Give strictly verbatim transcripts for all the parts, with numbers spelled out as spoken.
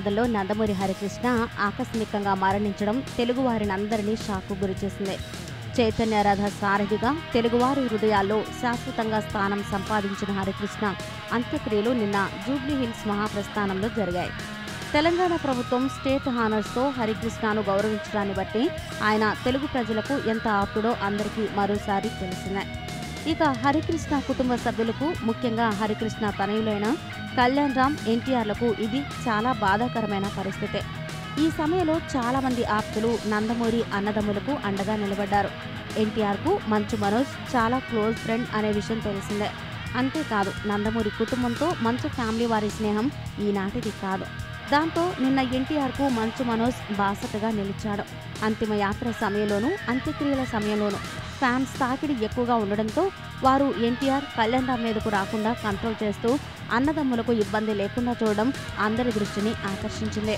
ప్రమాదంలో నందమూరి హరికృష్ణ ఆకస్మికంగా మరణించడం తెలుగువారిని అందరినీ షాకు గురిచేసింది. చైతన్యరాధ సారథిగా తెలుగువారి హృదయాల్లో శాశ్వతంగా స్థానం సంపాదించిన హరికృష్ణ అంత్యక్రియలు నిన్న జూబ్లీ హిల్స్ మహాప్రస్థానంలో జరిగాయి. తెలంగాణ ప్రభుత్వం స్టేట్ హానర్స్తో హరికృష్ణను గౌరవించడాన్ని బట్టి ఆయన తెలుగు ప్రజలకు ఎంత ఆప్తుడో అందరికీ మరోసారి తెలిసిందే. ఇక హరికృష్ణ కుటుంబ సభ్యులకు, ముఖ్యంగా హరికృష్ణ తనయులైన కళ్యాణ్ రామ్, ఎన్టీఆర్లకు ఇది చాలా బాధాకరమైన పరిస్థితి. ఈ సమయంలో చాలామంది ఆప్తులు నందమూరి అన్నదమ్ములకు అండగా నిలబడ్డారు. ఎన్టీఆర్కు మంచు మనోజ్ చాలా క్లోజ్ ఫ్రెండ్ అనే విషయం తెలిసిందే. అంతేకాదు నందమూరి కుటుంబంతో మంచు ఫ్యామిలీ వారి స్నేహం ఈనాటిది కాదు. దాంతో నిన్న ఎన్టీఆర్కు మంచు మనోజ్ బాసటగా నిలిచాడు. అంతిమ యాత్ర సమయంలోనూ అంత్యక్రియల సమయంలోనూ ఫ్యాన్స్ తాకిడి ఎక్కువగా ఉండడంతో వారు ఎన్టీఆర్, కళ్యాణ్ రామ్ మీదకు రాకుండా కంట్రోల్ చేస్తూ అన్నదమ్ములకు ఇబ్బంది లేకుండా చూడడం అందరి దృష్టిని ఆకర్షించింది.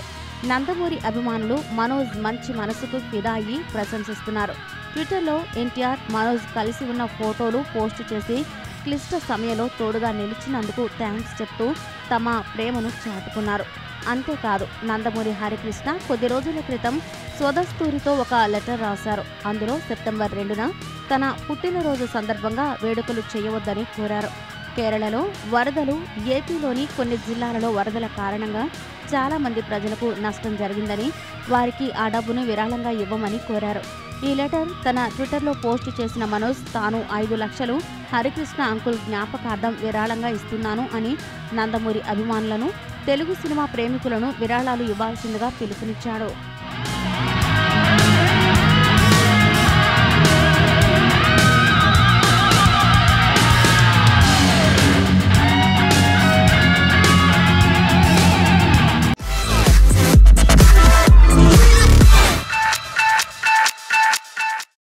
నందమూరి అభిమానులు మనోజ్ మంచి మనసుకు ఫిదా అయ్యి ప్రశంసిస్తున్నారు. ట్విట్టర్లో ఎన్టీఆర్, మనోజ్ కలిసి ఉన్న ఫోటోలు పోస్టు చేసి క్లిష్ట సమయంలో తోడుగా నిలిచినందుకు థ్యాంక్స్ చెప్తూ తమ ప్రేమను చాటుకున్నారు. అంతేకాదు నందమూరి హరికృష్ణ కొద్ది రోజుల క్రితం స్వదస్తూరితో ఒక లెటర్ రాశారు. అందులో సెప్టెంబర్ రెండున తన పుట్టినరోజు సందర్భంగా వేడుకలు చేయవద్దని కోరారు. కేరళలో వరదలు, ఏపీలోని కొన్ని జిల్లాలలో వరదల కారణంగా చాలామంది ప్రజలకు నష్టం జరిగిందని, వారికి ఆ డబ్బును విరాళంగా ఇవ్వమని కోరారు. ఈ లెటర్ తన ట్విట్టర్లో పోస్టు చేసిన మనోజ్ తాను ఐదు లక్షలు హరికృష్ణ అంకుల్ జ్ఞాపకార్థం విరాళంగా ఇస్తున్నాను అని నందమూరి అభిమానులను, తెలుగు సినిమా ప్రేమికులను విరాళాలు ఇవ్వాల్సిందిగా పిలుపునిచ్చాడు.